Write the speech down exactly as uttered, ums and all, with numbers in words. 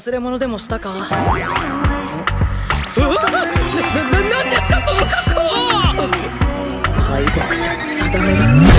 忘れ物でもしたか？うわ！な、な、なんですかその格好！敗北者の定めだ。